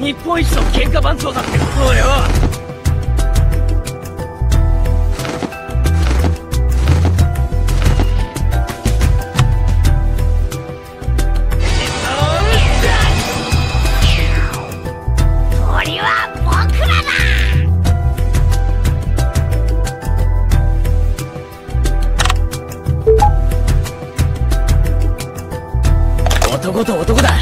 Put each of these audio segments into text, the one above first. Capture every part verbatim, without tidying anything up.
日本一の喧嘩番長だってことよ。鳥は僕らだ。男と男だ。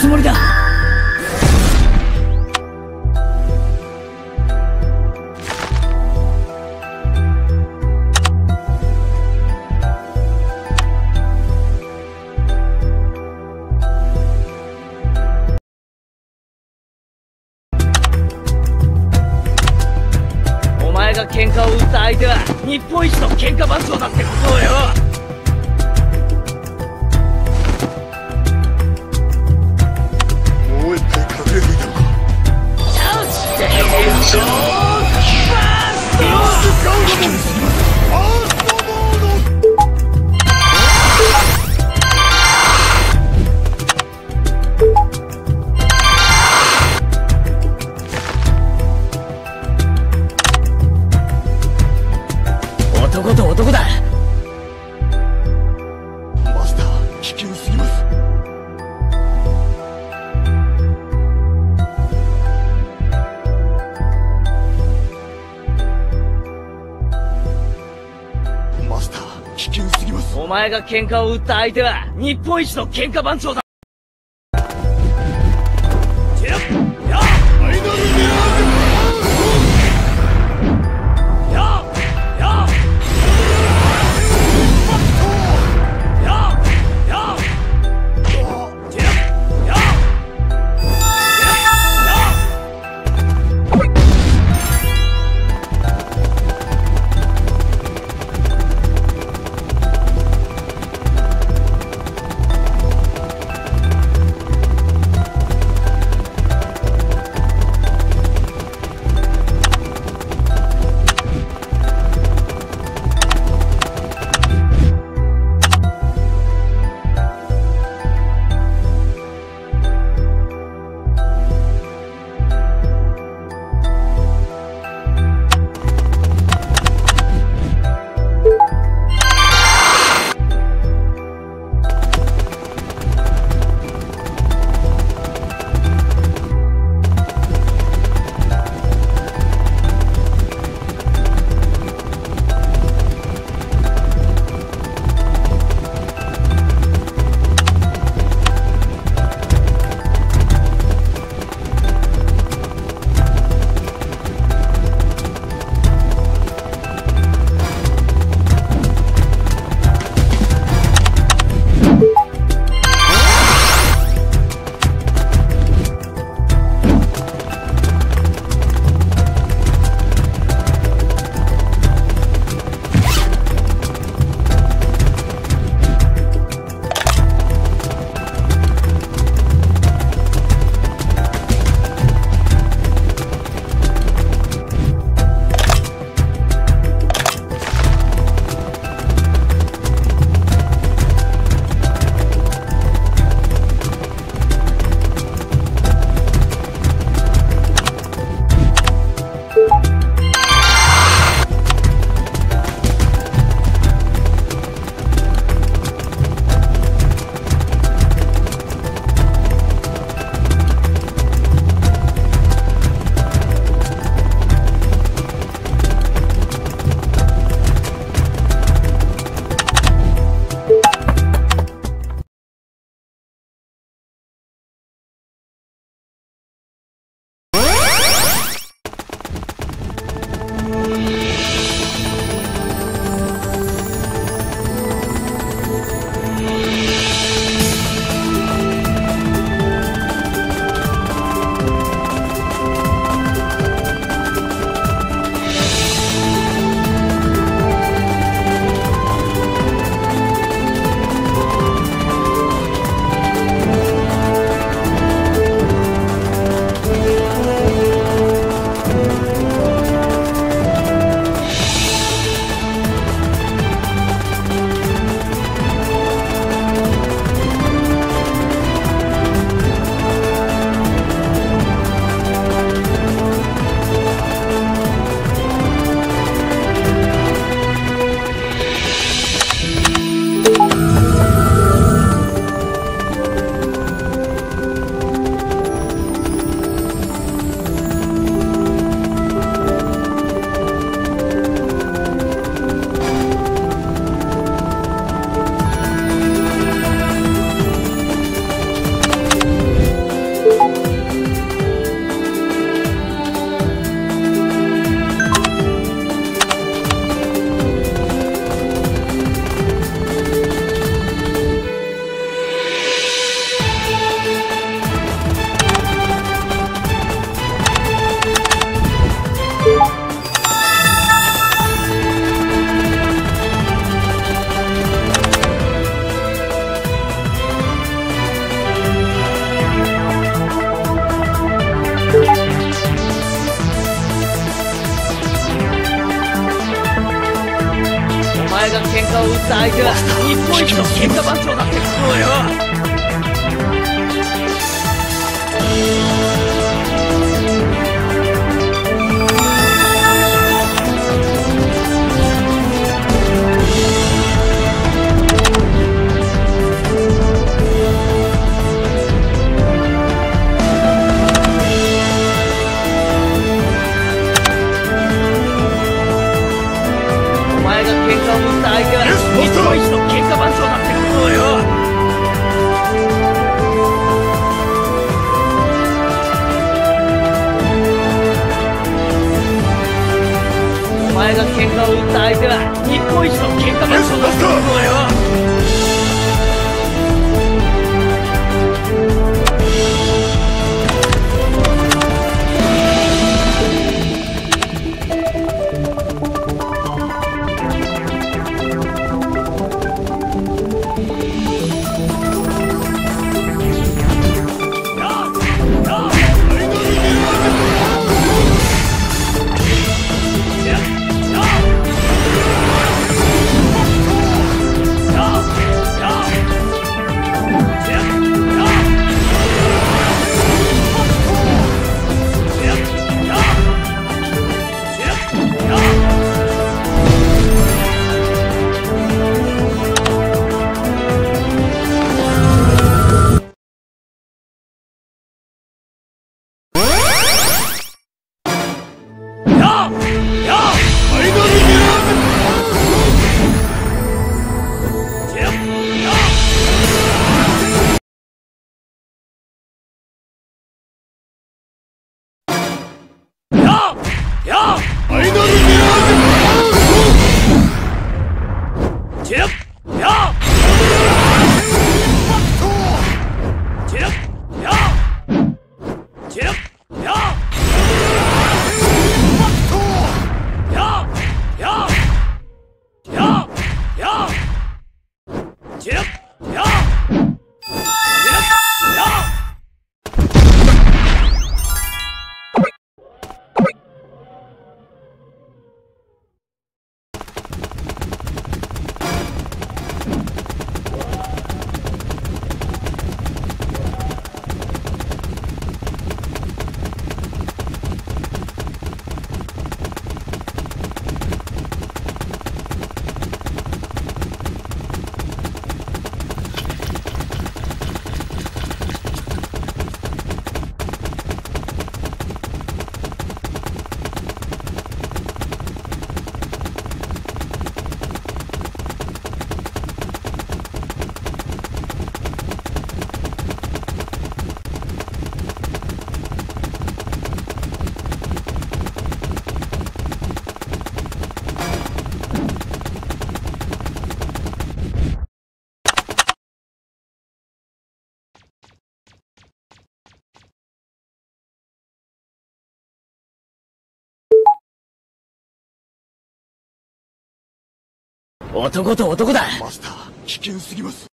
つもりだ。お前が喧嘩を打った相手は日本一の喧嘩番長だってことよ。 男と男だ。マスター、危険すぎます。 お前が喧嘩を打った相手は日本一の喧嘩番長だ。 Let's go. 前が喧嘩を打った相手は日本一の喧嘩番長だってことよ。 男と男だ。マスター、危険すぎます。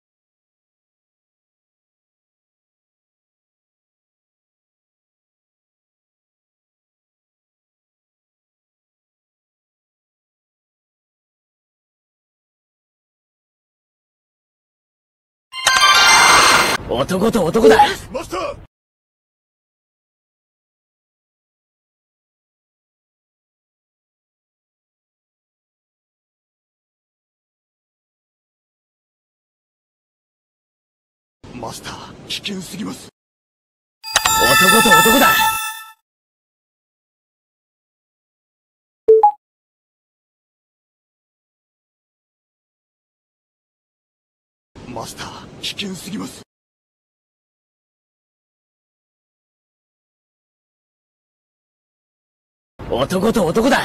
男と男だ。マスター。 マスター、危険すぎます。男と男だ。マスター、危険すぎます。男と男だ。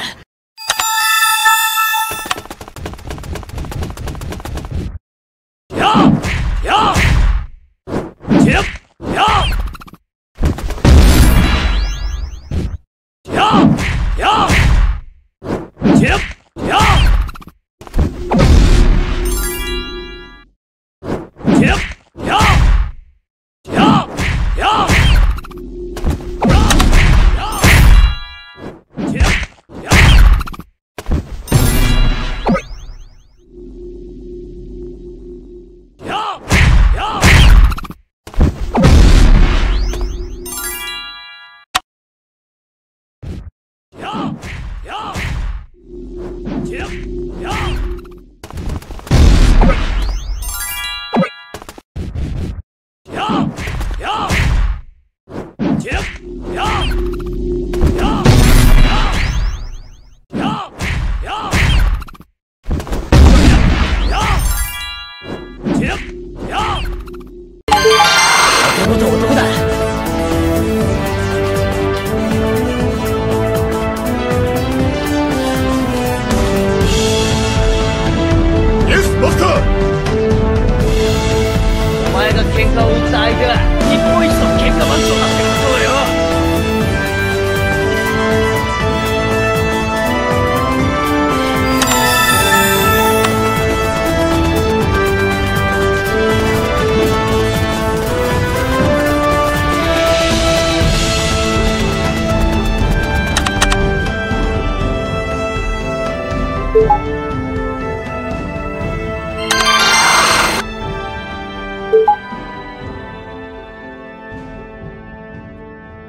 Yeah!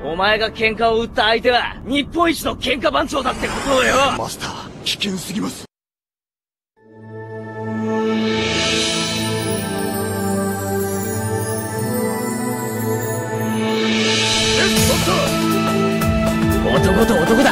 お前が喧嘩を打った相手は日本一の喧嘩番長だってことをよ。マスター、危険すぎます。男と男だ。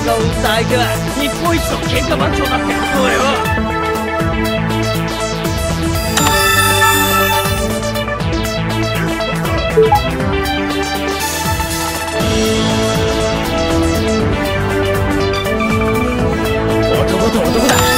喧嘩を打った相手は日本一の喧嘩番長だってことだよ。 男と男だ。